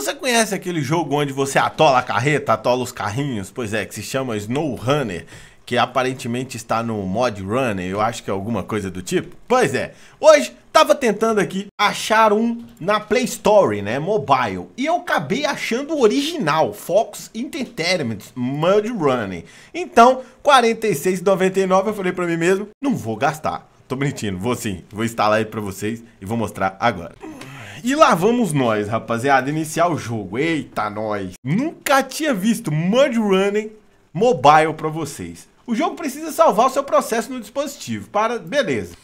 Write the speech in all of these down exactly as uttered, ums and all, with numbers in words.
Você conhece aquele jogo onde você atola a carreta, atola os carrinhos? Pois é, que se chama SnowRunner, que aparentemente está no Mod Runner, eu acho que é alguma coisa do tipo. Pois é, hoje tava tentando aqui achar um na Play Store, né, mobile, e eu acabei achando o original, Fox Entertainment, MudRunner. Então, quarenta e seis reais e noventa e nove centavos, eu falei pra mim mesmo, não vou gastar. Tô mentindo, vou sim, vou instalar ele pra vocês e vou mostrar agora. E lá vamos nós, rapaziada, iniciar o jogo. Eita, nós! Nunca tinha visto MudRunner mobile pra vocês. O jogo precisa salvar o seu processo no dispositivo para... Beleza.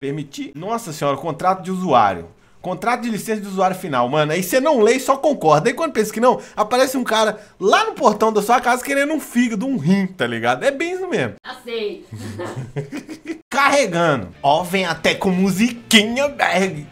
Permitir... Nossa senhora, contrato de usuário. Contrato de licença de usuário final, mano. Aí você não lê e só concorda. Aí quando pensa que não, aparece um cara lá no portão da sua casa querendo um fígado, um rim, tá ligado? É bem isso mesmo. Aceito. Carregando. Ó, vem até com musiquinha, bag.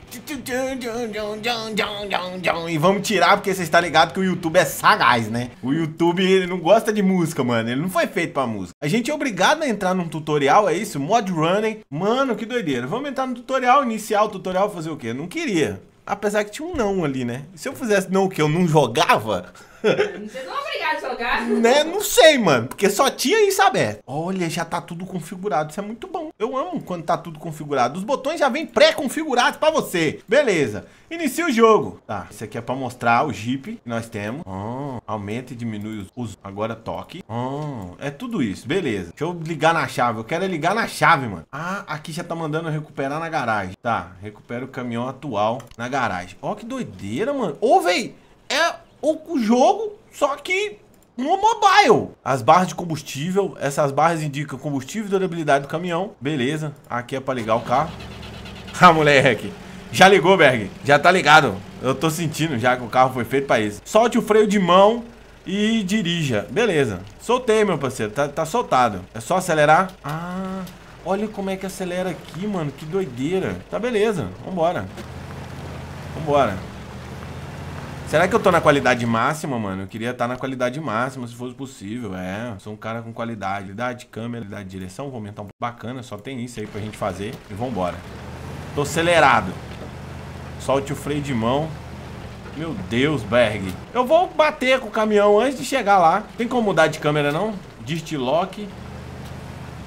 E vamos tirar, porque você está ligado que o YouTube é sagaz, né? O YouTube, ele não gosta de música, mano. Ele não foi feito pra música. A gente é obrigado a entrar num tutorial, é isso? Mod Runner. Mano, que doideira. Vamos entrar no tutorial, iniciar o tutorial, fazer o quê? Não queria. Apesar que tinha um não ali, né? Se eu fizesse não, o que eu não jogava... Você não é obrigado a jogar? Né? Não sei, mano. Porque só tinha isso aberto. Olha, já tá tudo configurado. Isso é muito bom. Eu amo quando tá tudo configurado. Os botões já vêm pré-configurados pra você. Beleza. Inicia o jogo. Tá. Isso aqui é pra mostrar o Jeep que nós temos. Oh, aumenta e diminui os... Agora toque. Oh, é tudo isso. Beleza. Deixa eu ligar na chave. Eu quero é ligar na chave, mano. Ah, aqui já tá mandando recuperar na garagem. Tá. Recupera o caminhão atual na garagem. Ó, oh, que doideira, mano. Ô, oh, véi. É... O jogo, só que no mobile. As barras de combustível. Essas barras indicam combustível e durabilidade do caminhão. Beleza. Aqui é pra ligar o carro. Ah, moleque. Já ligou, Berg. Já tá ligado. Eu tô sentindo já que o carro foi feito pra isso. Solte o freio de mão e dirija. Beleza. Soltei, meu parceiro. Tá, tá soltado. É só acelerar. Ah, olha como é que acelera aqui, mano. Que doideira. Tá, beleza. Vambora. Vambora. Será que eu tô na qualidade máxima, mano? Eu queria estar na qualidade máxima, se fosse possível. É, sou um cara com qualidade. Qualidade de câmera, qualidade de direção. Vou aumentar um pouco. Bacana, só tem isso aí pra gente fazer. E vambora. Tô acelerado. Solte o freio de mão. Meu Deus, Berg. Eu vou bater com o caminhão antes de chegar lá. Tem como mudar de câmera, não? Dist-lock.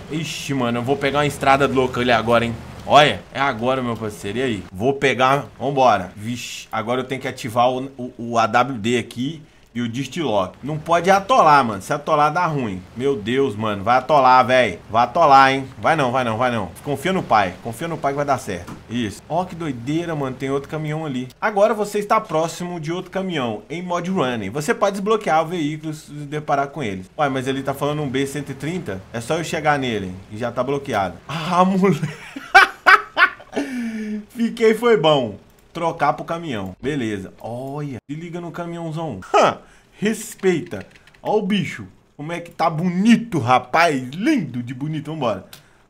Ixi, mano, eu vou pegar uma estrada louca ali agora, hein? Olha, é agora, meu parceiro, e aí? Vou pegar, vambora. Vixe, agora eu tenho que ativar o, o, o A W D aqui e o Dist-lock. Não pode atolar, mano, se atolar dá ruim. Meu Deus, mano, vai atolar, velho. Vai atolar, hein. Vai não, vai não, vai não. Confia no pai, confia no pai que vai dar certo. Isso. Ó, que doideira, mano, tem outro caminhão ali. Agora você está próximo de outro caminhão, em Mod Runner. Você pode desbloquear o veículo se deparar com eles. Ué, mas ele tá falando um B cento e trinta? É só eu chegar nele e já tá bloqueado. Ah, moleque. Fiquei, foi bom. Trocar pro caminhão. Beleza. Olha. Se liga no caminhãozão. Ha, respeita. Ó o bicho. Como é que tá bonito, rapaz. Lindo de bonito. Vambora.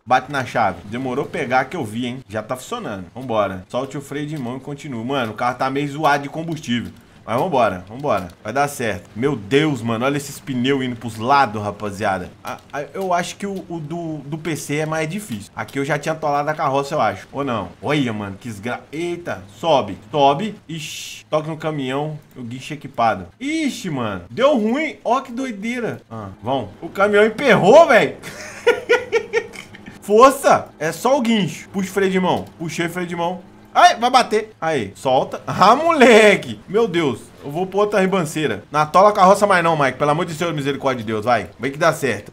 Bate na chave. Demorou pegar que eu vi, hein. Já tá funcionando. Vambora. Solte o freio de mão e continua. Mano, o carro tá meio zoado de combustível. Mas vambora, vambora. Vai dar certo. Meu Deus, mano. Olha esses pneus indo pros lados, rapaziada. Ah, eu acho que o, o do, do P C é mais difícil. Aqui eu já tinha atolado a carroça, eu acho. Ou não? Olha, mano. Que esgra... Eita. Sobe. Sobe. Ixi. Toca no caminhão. O guincho equipado. Ixi, mano. Deu ruim. Ó, que doideira. Ah, vão. O caminhão emperrou, velho. Força. É só o guincho. Puxa o freio de mão. Puxei o freio de mão. Ai, vai bater. Aí, solta. Ah, moleque. Meu Deus. Eu vou pôr outra ribanceira. Não atola a carroça mais não, Mike. Pelo amor de Deus, misericórdia de Deus. Vai. Vai que dá certo.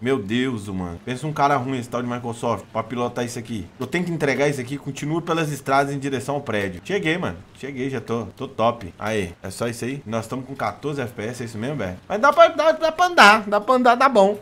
Meu Deus, mano. Pensa um cara ruim esse tal de Microsoft pra pilotar isso aqui. Eu tenho que entregar isso aqui. Continua pelas estradas em direção ao prédio. Cheguei, mano. Cheguei, já tô. Tô top. Aí, é só isso aí. Nós estamos com quatorze F P S, é isso mesmo, velho? Mas dá pra, dá, dá pra andar. Dá pra andar, dá bom.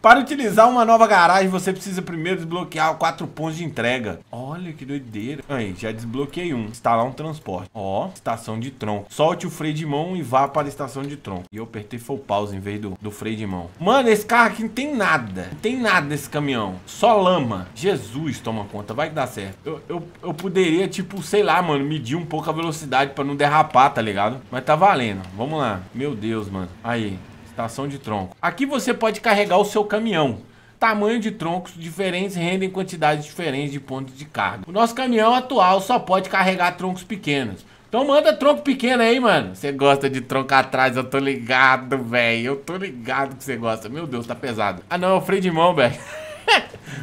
Para utilizar uma nova garagem, você precisa primeiro desbloquear quatro pontos de entrega. Olha que doideira. Aí, já desbloqueei um. Instalar um transporte. Ó, estação de tronco. Solte o freio de mão e vá para a estação de tronco. E eu apertei full pause em vez do, do freio de mão. Mano, esse carro aqui não tem nada. Não tem nada nesse caminhão. Só lama. Jesus, toma conta. Vai que dá certo. Eu, eu, eu poderia, tipo, sei lá, mano, medir um pouco a velocidade para não derrapar, tá ligado? Mas tá valendo. Vamos lá. Meu Deus, mano. Aí. Estação de tronco. Aqui você pode carregar o seu caminhão. Tamanho de troncos diferentes rendem quantidades diferentes de pontos de carga. O nosso caminhão atual só pode carregar troncos pequenos. Então manda tronco pequeno aí, mano. Você gosta de tronco atrás, eu tô ligado, velho. Eu tô ligado que você gosta. Meu Deus, tá pesado. Ah, não, é o freio de mão, velho.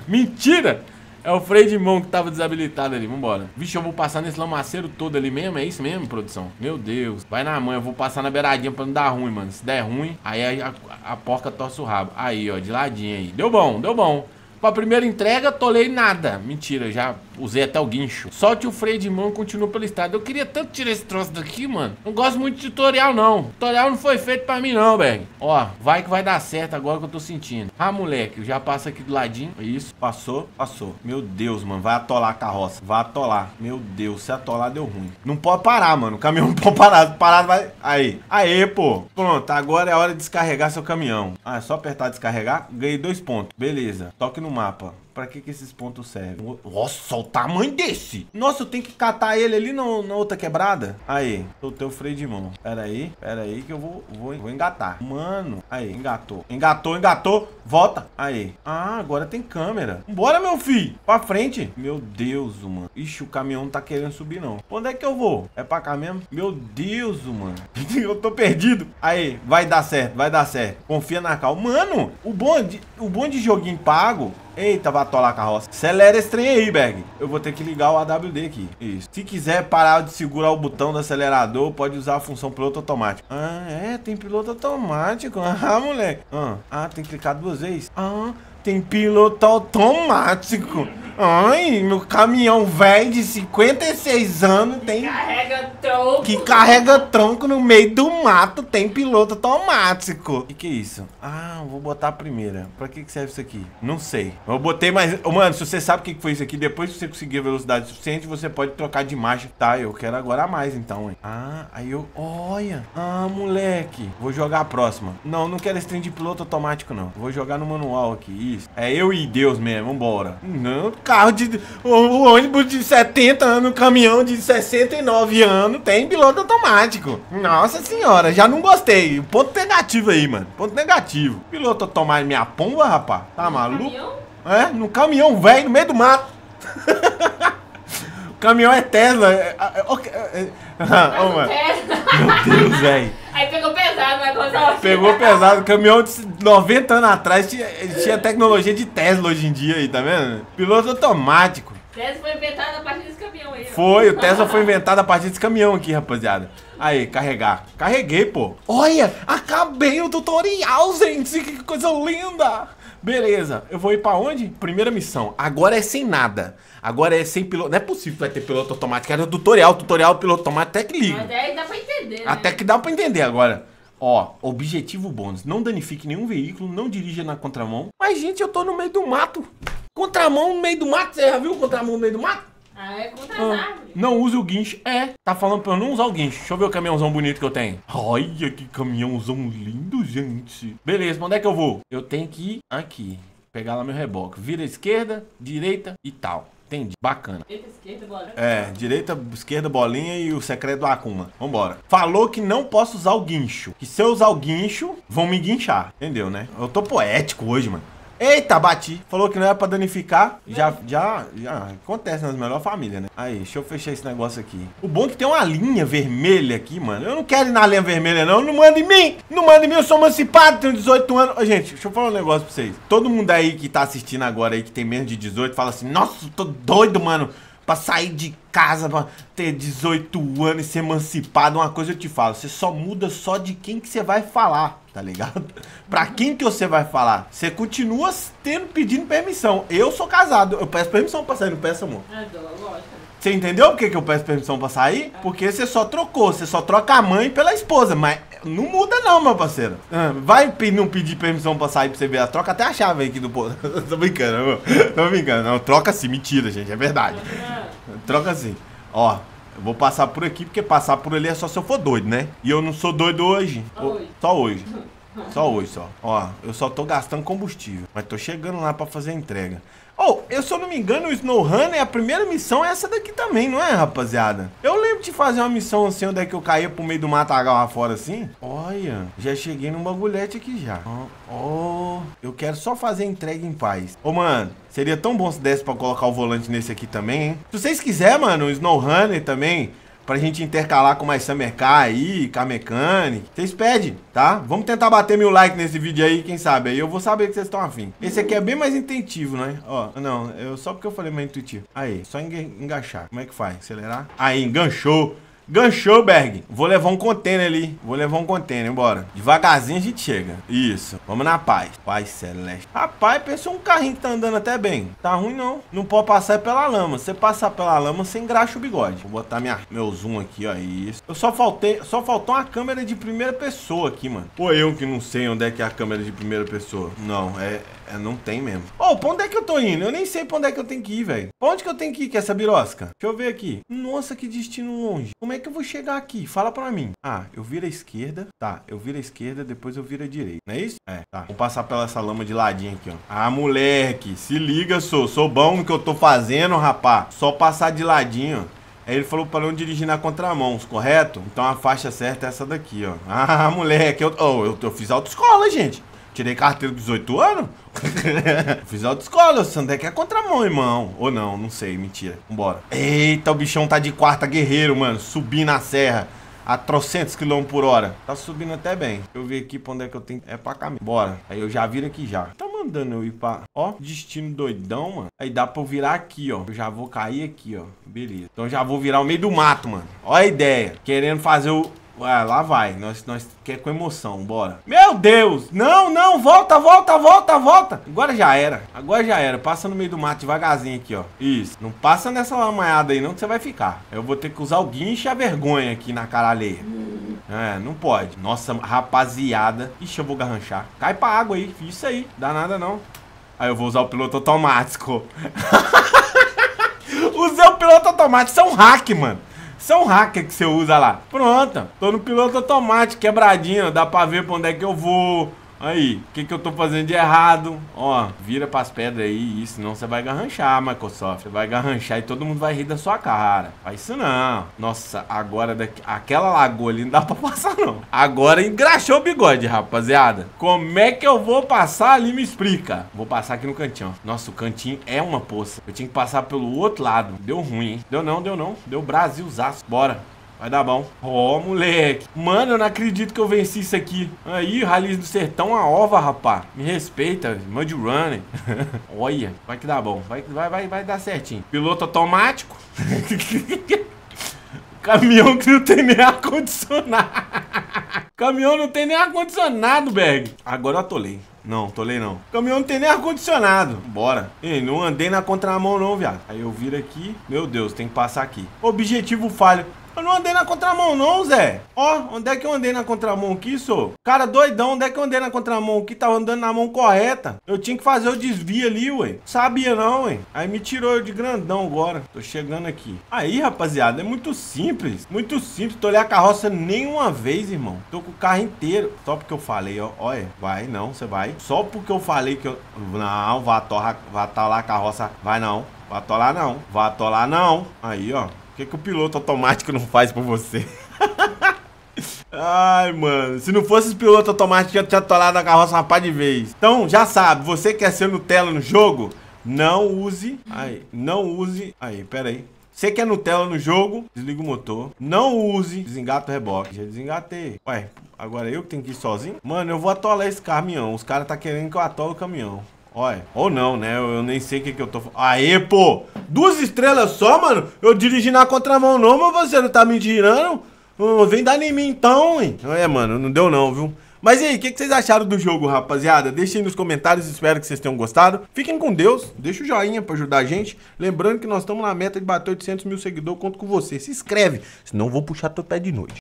Mentira! É o freio de mão que tava desabilitado ali, vambora. Vixe, eu vou passar nesse lamaceiro todo ali mesmo, é isso mesmo, produção? Meu Deus. Vai na mãe, eu vou passar na beiradinha pra não dar ruim, mano. Se der ruim, aí a, a porca torce o rabo. Aí, ó, de ladinho aí. Deu bom, deu bom. Pra primeira entrega, tolei nada. Mentira, já usei até o guincho. Solte o freio de mão e continua pelo estado. Eu queria tanto tirar esse troço daqui, mano. Não gosto muito de tutorial, não. Tutorial não foi feito pra mim, não, velho. Ó, vai que vai dar certo agora que eu tô sentindo. Ah, moleque, eu já passo aqui do ladinho. Isso, passou, passou. Meu Deus, mano, vai atolar a carroça. Vai atolar. Meu Deus, se atolar deu ruim. Não pode parar, mano. O caminhão não pode parar. Parar vai... Aí, aí, pô. Pronto, agora é hora de descarregar seu caminhão. Ah, é só apertar descarregar. Ganhei dois pontos. Beleza. Toque no mapa. Pra que que esses pontos servem? Nossa, o tamanho desse! Nossa, eu tenho que catar ele ali no, na outra quebrada? Aí, soltei o freio de mão. Pera aí, pera aí que eu vou, vou, vou engatar. Mano, aí, engatou. Engatou, engatou. Volta. Aí. Ah, agora tem câmera. Bora, meu filho. Pra frente. Meu Deus, mano. Ixi, o caminhão não tá querendo subir, não. Onde é que eu vou? É pra cá mesmo? Meu Deus, mano. Eu tô perdido. Aí, vai dar certo, vai dar certo. Confia na calma. Mano, o bom de, o bom de joguinho pago... Eita, vai atolar a carroça. Acelera esse trem aí, Berg. Eu vou ter que ligar o A W D aqui. Isso. Se quiser parar de segurar o botão do acelerador, pode usar a função piloto automático. Ah, é? Tem piloto automático. Ah, moleque. Ah, ah tem que clicar duas vezes. Ah, tem piloto automático. Ai, meu caminhão velho de cinquenta e seis anos tem... Que carrega tronco. Que carrega tronco no meio do mato, tem piloto automático. Que que é isso? Ah, vou botar a primeira. Pra que que serve isso aqui? Não sei. Eu botei mais... Oh, mano, se você sabe o que que foi isso aqui, depois que você conseguir a velocidade suficiente, você pode trocar de marcha. Tá, eu quero agora a mais, então, hein? Ah, aí eu... Olha! Ah, moleque! Vou jogar a próxima. Não, não quero esse trem de piloto automático, não. Vou jogar no manual aqui, isso. É eu e Deus mesmo, vambora. Não... Carro de... O ônibus de setenta anos, caminhão de sessenta e nove anos, tem piloto automático. Nossa senhora, já não gostei. Ponto negativo aí, mano. Ponto negativo. Piloto automático minha pomba, rapaz. Tá maluco? Caminhão? É, no caminhão velho, no meio do mato. O caminhão é Tesla. É, é, é, é. Oh, mano. Meu Deus, velho. Aí pegou pesado, né, Gonçalo? Pegou pesado. Caminhão de noventa anos atrás tinha, tinha tecnologia de Tesla hoje em dia aí, tá vendo? Piloto automático. Tesla foi inventado a partir desse caminhão aí. Foi, o Tesla foi inventado a partir desse caminhão aqui, rapaziada. Aí, carregar. Carreguei, pô. Olha, acabei o tutorial, gente. Que coisa linda. Beleza, eu vou ir pra onde? Primeira missão. Agora é sem nada. Agora é sem piloto. Não é possível que vai ter piloto automático. Era o tutorial, tutorial, piloto automático, até que liga. Até que dá pra entender, né? Até que dá pra entender agora. Ó, objetivo bônus. Não danifique nenhum veículo, não dirija na contramão. Mas, gente, eu tô no meio do mato. Contramão no meio do mato? Você já viu contramão no meio do mato? Ah, é contra as árvores. Não use o guincho. É, tá falando pra eu não usar o guincho. Deixa eu ver o caminhãozão bonito que eu tenho. Olha que caminhãozão lindo, gente. Beleza, onde é que eu vou? Eu tenho que ir aqui. Pegar lá meu reboque. Vira esquerda, direita e tal. Entendi, bacana. Direita, esquerda, bolinha. É, direita, esquerda, bolinha e o secreto do Akuma. Vambora. Falou que não posso usar o guincho. Que se eu usar o guincho, vão me guinchar. Entendeu, né? Eu tô poético hoje, mano. Eita, bati. Falou que não era pra danificar. Já, já, já acontece nas melhores famílias, né? Aí, deixa eu fechar esse negócio aqui. O bom é que tem uma linha vermelha aqui, mano. Eu não quero ir na linha vermelha, não. Não manda em mim. Não manda em mim. Eu sou emancipado, tenho dezoito anos. Ô, gente, deixa eu falar um negócio pra vocês. Todo mundo aí que tá assistindo agora aí, que tem menos de dezoito, fala assim, nossa, tô doido, mano, pra sair de casa, pra ter dezoito anos e ser emancipado. Uma coisa eu te falo, você só muda só de quem que você vai falar, tá ligado? Pra quem que você vai falar? Você continua tendo, pedindo permissão. Eu sou casado, eu peço permissão pra sair, não peço, amor? Você entendeu por que que eu peço permissão pra sair? Porque você só trocou, você só troca a mãe pela esposa, mas não muda não, meu parceiro. Vai não pedir permissão pra sair pra você ver, ela troca até a chave aqui do povo. Tô brincando, meu. Tô brincando, não, troca sim, mentira, gente, é verdade. Troca assim. Ó, eu vou passar por aqui, porque passar por ali é só se eu for doido, né? E eu não sou doido hoje. Só hoje. Só hoje. Só hoje, só. Ó, eu só tô gastando combustível. Mas tô chegando lá pra fazer a entrega. Oh, eu, se eu não me engano, o SnowRunner, a primeira missão é essa daqui também, não é, rapaziada? Eu lembro de fazer uma missão assim, onde é que eu caía pro meio do matagal lá fora, assim. Olha, já cheguei num bagulhete aqui já. Oh, oh, eu quero só fazer a entrega em paz. Ô, oh, mano, seria tão bom se desse pra colocar o volante nesse aqui também, hein? Se vocês quiserem, mano, o SnowRunner também... pra gente intercalar com mais Summercar aí, Car Mechanic. Vocês pedem, tá? Vamos tentar bater mil likes nesse vídeo aí, quem sabe? Aí eu vou saber que vocês estão afim. Esse aqui é bem mais intuitivo, né? Ó, não, eu, só porque eu falei mais intuitivo. Aí, só enganchar. Como é que faz? Acelerar? Aí, enganchou. Ganchou, Berg. Vou levar um container ali. Vou levar um container, bora. Devagarzinho a gente chega. Isso. Vamos na paz. Pai celeste. Rapaz, pensou um carrinho que tá andando até bem. Tá ruim, não. Não pode passar pela lama. Se você passar pela lama, você engraxa o bigode. Vou botar minha, meu zoom aqui, ó. Isso. Eu só faltei... Só faltou uma câmera de primeira pessoa aqui, mano. Ou eu que não sei onde é que é a câmera de primeira pessoa. Não, é... É, não tem mesmo. Ô, oh, pra onde é que eu tô indo? Eu nem sei pra onde é que eu tenho que ir, velho. Pra onde que eu tenho que ir com essa birosca? Deixa eu ver aqui. Nossa, que destino longe. Como é que eu vou chegar aqui? Fala pra mim. Ah, eu viro a esquerda. Tá, eu viro a esquerda, depois eu viro a direita. Não é isso? É, tá. Vou passar pela essa lama de ladinho aqui, ó. Ah, moleque. Se liga, sou. Sou bom no que eu tô fazendo, rapá. Só passar de ladinho, ó. Aí ele falou para não dirigir na contramão, correto? Então a faixa certa é essa daqui, ó. Ah, moleque. Eu, oh, eu, eu fiz autoescola, gente. Tirei carteira dos dezoito anos? Fiz autoescola, o Sandé que é contramão, irmão. Ou não, não sei, mentira. Vambora. Eita, o bichão tá de quarta guerreiro, mano. Subindo a serra a trezentos quilômetros por hora. Tá subindo até bem. Deixa eu ver aqui pra onde é que eu tenho. É pra cá mesmo. Bora. Aí eu já viro aqui já. Tá mandando eu ir pra... Ó, destino doidão, mano. Aí dá pra eu virar aqui, ó. Eu já vou cair aqui, ó. Beleza. Então já vou virar o meio do mato, mano. Ó a ideia. Querendo fazer o... Ué, lá vai, nós, nós quer com emoção, bora. Meu Deus, não, não, volta, volta, volta, volta. Agora já era, agora já era. Passa no meio do mato devagarzinho aqui, ó. Isso, não passa nessa lamanhada aí não que você vai ficar. Eu vou ter que usar o guincho e a vergonha aqui na cara alheia. É, não pode. Nossa, rapaziada. Ixi, eu vou garranchar. Cai pra água aí, isso aí, dá nada não. Aí eu vou usar o piloto automático. Usei o piloto automático, isso é um hack, mano. São hacker que você usa lá. Pronto. Tô no piloto automático, quebradinho. Dá pra ver pra onde é que eu vou. Aí, o que que eu tô fazendo de errado? Ó, vira pras pedras aí. Isso, senão você vai garranchar, Microsoft. Você vai garranchar e todo mundo vai rir da sua cara. Faz isso não. Nossa, agora daqui... Aquela lagoa ali não dá pra passar não. Agora engraxou o bigode, rapaziada. Como é que eu vou passar ali? Me explica. Vou passar aqui no cantinho, ó. Nossa, o cantinho é uma poça. Eu tinha que passar pelo outro lado. Deu ruim, hein? Deu não, deu não. Deu Brasilzaço. Bora. Vai dar bom. Ó, oh, moleque. Mano, eu não acredito que eu venci isso aqui. Aí, Rally do Sertão, a ova, rapá. Me respeita, MudRunner. Olha, vai que dá bom. Vai, vai, vai, vai dar certinho. Piloto automático. Caminhão que não tem nem ar-condicionado. Caminhão não tem nem ar-condicionado, Berg. Agora eu atolei. Não, tolei não. Caminhão não tem nem ar-condicionado. Bora. Ei, não andei na contramão não, viado. Aí eu viro aqui. Meu Deus, tem que passar aqui. Objetivo falho. Eu não andei na contramão não, Zé. Ó, onde é que eu andei na contramão aqui, sou? Cara, doidão, onde é que eu andei na contramão aqui? Tava andando na mão correta. Eu tinha que fazer o desvio ali, ué. Sabia não, ué. Aí me tirou eu de grandão agora. Tô chegando aqui. Aí, rapaziada, é muito simples. Muito simples. Tolhei a carroça nenhuma vez, irmão. Tô com o carro inteiro. Só porque eu falei, ó. Olha, vai não, você vai. Só porque eu falei que eu... Não, vai atolar, vai atolar a carroça. Vai não. Vai atolar não. Vai atolar não. Aí, ó. O que que o piloto automático não faz por você? Ai, mano. Se não fosse os pilotos automáticos, já tinha atolado a carroça uma pá de vez. Então, já sabe. Você quer ser Nutella no jogo? Não use... Aí, não use... Aí, pera aí. Você quer Nutella no jogo? Desliga o motor. Não use... Desengata o reboque. Já desengatei. Ué, agora eu que tenho que ir sozinho? Mano, eu vou atolar esse caminhão. Os caras tá querendo que eu atole o caminhão. Olha, ou não, né? Eu, eu nem sei o que que eu tô falando. Aê, pô! Duas estrelas só, mano? Eu dirigi na contramão não, mas você não tá me girando? Uh, vem dar em mim então, hein? É, mano, não deu não, viu? Mas e aí, o que que vocês acharam do jogo, rapaziada? Deixem nos comentários, espero que vocês tenham gostado. Fiquem com Deus, deixa o joinha pra ajudar a gente. Lembrando que nós estamos na meta de bater oitocentos mil seguidores, conto com você. Se inscreve, senão eu vou puxar teu pé de noite.